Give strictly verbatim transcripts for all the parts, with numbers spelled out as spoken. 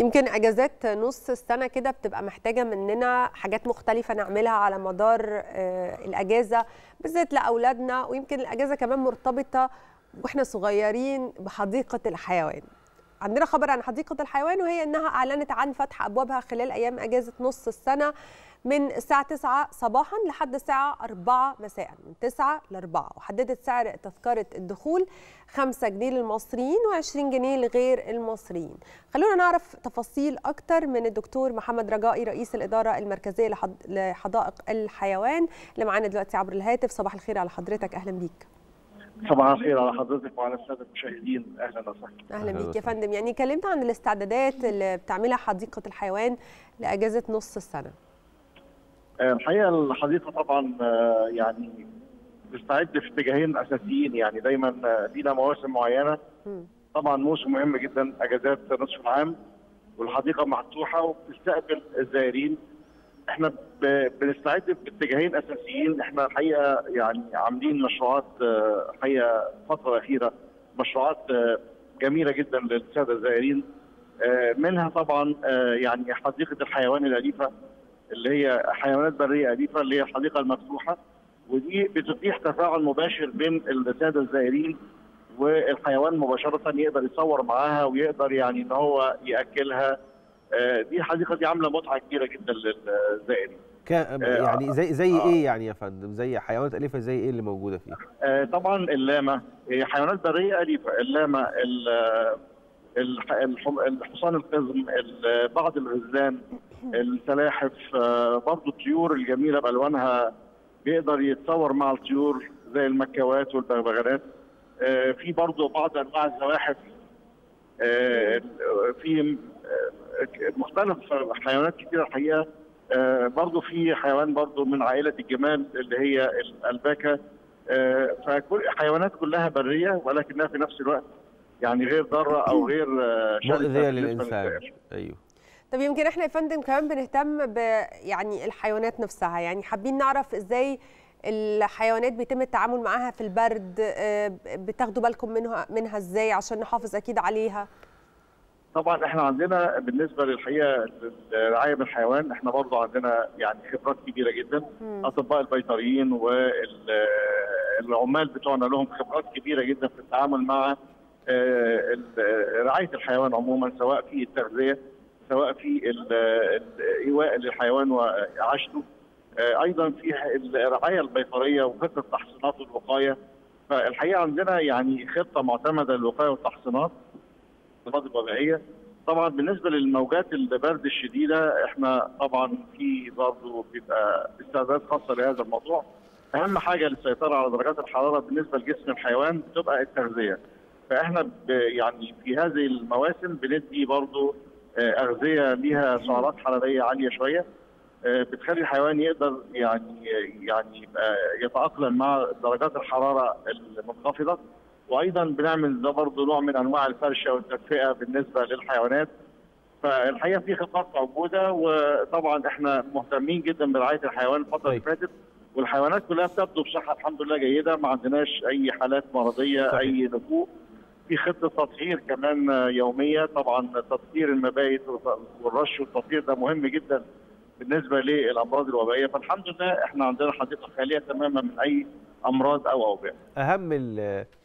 يمكن اجازات نص السنه كده بتبقى محتاجه مننا حاجات مختلفه نعملها على مدار الاجازه بالذات لاولادنا، ويمكن الاجازه كمان مرتبطه واحنا صغيرين بحديقه الحيوان. عندنا خبر عن حديقه الحيوان، وهي انها اعلنت عن فتح ابوابها خلال ايام اجازه نص السنه من الساعه تسعة صباحا لحد الساعه أربعة مساء، من تسعة ل أربعة، وحددت سعر تذكره الدخول خمسة جنيه للمصريين وعشرين جنيه لغير المصريين. خلونا نعرف تفاصيل اكتر من الدكتور محمد رجائي رئيس الاداره المركزيه لحدائق الحيوان اللي معانا دلوقتي عبر الهاتف. صباح الخير على حضرتك، اهلا بيك. صباح الخير على حضرتك وعلى الساده المشاهدين، اهلا وسهلا. اهلا بيك يا فندم. يعني كلمنا عن الاستعدادات اللي بتعملها حديقه الحيوان لاجازه نص السنه. الحقيقه الحديقه طبعا يعني بتستعد في اتجاهين اساسيين، يعني دايما لينا مواسم معينه. طبعا موسم مهم جدا اجازات نصف العام، والحديقه مفتوحه وبتستقبل الزائرين. احنا بنستعد باتجاهين اساسيين، احنا الحقيقه يعني عاملين مشروعات الحقيقه الفتره الاخيره مشروعات جميله جدا للساده الزائرين، منها طبعا يعني حديقه الحيوان الاليفه اللي هي حيوانات بريه اليفه اللي هي الحديقه المفتوحه، ودي بتتيح تفاعل مباشر بين الساده الزائرين والحيوان مباشره، يقدر يصور معاها ويقدر يعني ان هو ياكلها. دي الحديقه دي عامله متعه كبيره جدا للزائرين. يعني زي زي آه. ايه يعني يا فندم؟ زي حيوانات اليفه زي ايه اللي موجوده فيها؟ آه طبعا اللاما، حيوانات بريه اليفه، اللاما، الحصان القزم، بعض الغزلان، السلاحف، برضه الطيور الجميله بالوانها، بيقدر يتصور مع الطيور زي المكوات والبغبغانات. آه في برضه بعض انواع الزواحف، آه في مختلف حيوانات كتيرة الحقيقة. آه برضو في حيوان برضو من عائلة الجمال اللي هي الألباكة. آه فكل حيوانات كلها برية ولكنها في نفس الوقت يعني غير ضارة أو غير مؤذية للإنسان. أيوه. طب يمكن إحنا يا فندم كمان بنهتم ب يعني الحيوانات نفسها، يعني حابين نعرف إزاي الحيوانات بيتم التعامل معاها في البرد، آه بتاخدوا بالكم منها منها إزاي عشان نحافظ أكيد عليها؟ طبعا احنا عندنا بالنسبه للحقيقه للرعايه بالحيوان احنا برضه عندنا يعني خبرات كبيره جدا. مم. اطباء البيطريين والعمال بتوعنا لهم خبرات كبيره جدا في التعامل مع رعايه الحيوان عموما، سواء في التغذيه، سواء في الايواء للحيوان وعاشته، ايضا في الرعايه البيطريه وخطه تحصينات الوقايه. فالحقيقه عندنا يعني خطه معتمده للوقايه والتحصينات الوضعيه. طبعا بالنسبه للموجات البرد الشديده احنا طبعا في برضه بيبقى استعدادات خاصه لهذا الموضوع. اهم حاجه للسيطره على درجات الحراره بالنسبه لجسم الحيوان بتبقى التغذيه، فاحنا يعني في هذه المواسم بندي برضه اغذيه ليها سعرات حراريه عاليه شويه، بتخلي الحيوان يقدر يعني يعني يبقى يتاقلم مع درجات الحراره المنخفضه. وايضا بنعمل ده برضه نوع من انواع الفرشه والتدفئه بالنسبه للحيوانات. فالحقيقه في خطط موجوده، وطبعا احنا مهتمين جدا برعايه الحيوان الفتره اللي فاتت، والحيوانات كلها بتبدو بصحه الحمد لله جيده، ما عندناش اي حالات مرضيه. صحيح. اي نفوق. في خطه تطهير كمان يوميه، طبعا تطهير المبايت والرش والتطهير ده مهم جدا بالنسبه للامراض الوبائيه. فالحمد لله احنا عندنا حديقه خاليه تماما من اي امراض او اوبئه. اهم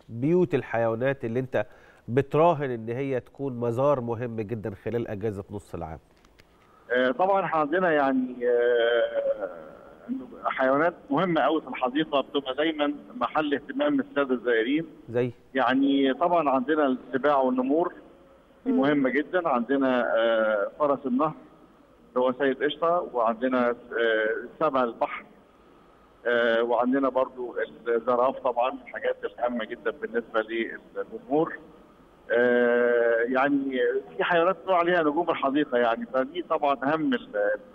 بيوت الحيوانات اللي انت بتراهن ان هي تكون مزار مهم جدا خلال اجازه نص العام. طبعا احنا عندنا يعني حيوانات مهمه قوي في الحديقه، بتبقى دايما محل اهتمام الساده الزائرين. زي يعني طبعا عندنا السباع والنمور دي مهمه جدا، عندنا فرس النهر اللي هو سيد قشطه، وعندنا سبع البحر، وعندنا برضو الزراف، طبعا الحاجات الهامه جدا بالنسبه للجمهور. يعني في حيوانات طلع عليها نجوم الحديقه يعني، فدي طبعا اهم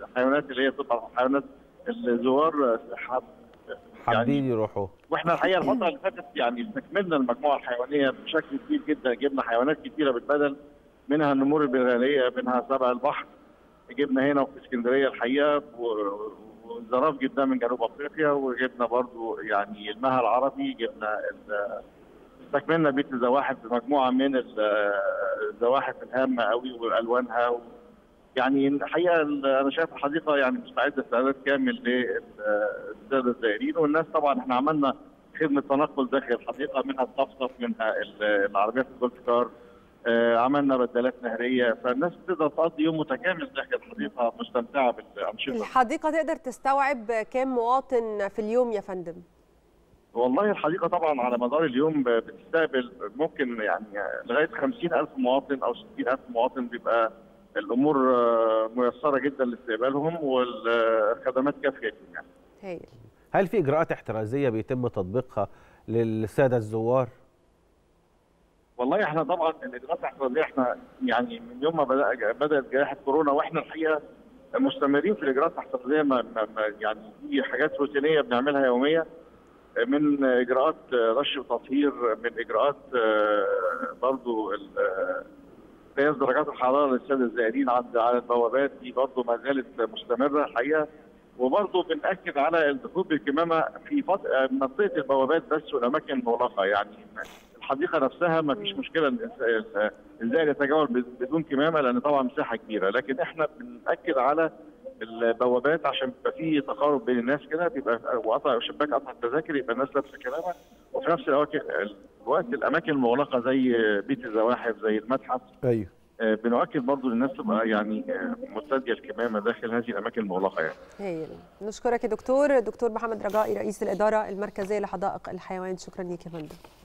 الحيوانات اللي هي طبعا حيوانات الزوار حابين يروحوا. واحنا الحقيقه الفتره اللي فاتت يعني استكملنا المجموعه الحيوانيه بشكل كبير جدا، جبنا حيوانات كثيره بالبدل، منها النمور البنغاليه، منها سبع البحر، جبنا هنا وفي اسكندريه الحقيقه، والزراف جبناه من جنوب افريقيا، وجبنا برضو يعني المها العربي، جبنا استكملنا بيت الزواحف بمجموعه من الزواحف الهامه قوي والوانها. يعني الحقيقه انا شايف الحديقه يعني مستعده استعداد كامل للساده الزائرين والناس. طبعا احنا عملنا خدمه تنقل داخل الحديقه، منها الصفصف، منها العربيات الجولف كار، عملنا بدلات نهريه، فالناس تقدر تقضي يوم متكامل داخل الحديقه مستمتعه بالانشطه. الحديقه تقدر تستوعب كام مواطن في اليوم يا فندم؟ والله الحديقه طبعا على مدار اليوم بتستقبل ممكن يعني لغايه خمسين ألف مواطن او ستين ألف مواطن، بيبقى الامور ميسره جدا لاستقبالهم والخدمات كافيه يعني. هايل. هل في اجراءات احترازيه بيتم تطبيقها للساده الزوار؟ والله احنا طبعا الاجراءات الاحترازيه احنا يعني من يوم ما بدا بدات جائحه كورونا واحنا الحقيقه مستمرين في الاجراءات الاحترازيه، يعني دي حاجات روتينيه بنعملها يوميه، من اجراءات رش وتطهير، من اجراءات برضو قياس درجات الحراره للساده الزائرين على البوابات، دي برضو ما زالت مستمره الحقيقه. وبرضو بنأكد على الدخول بالكمامه في منطقه البوابات بس والاماكن المغلقه، يعني الحديقه نفسها ما فيش مشكله ان الزائر يتجول بدون كمامه لان طبعا مساحه كبيره، لكن احنا بنأكد على البوابات عشان بيبقى في تقارب بين الناس كده، بيبقى وقطع شباك قطع التذاكر يبقى الناس لابسه كمامه، وفي نفس الوقت الاماكن المغلقه زي بيت الزواحف زي المتحف. ايوه آه بنؤكد برضه للناس تبقى يعني آه مستديه الكمامه داخل هذه الاماكن المغلقه يعني. هايل. نشكرك يا دكتور، دكتور محمد رجائي رئيس الاداره المركزيه لحدائق الحيوان، شكرا ليك يا فندم.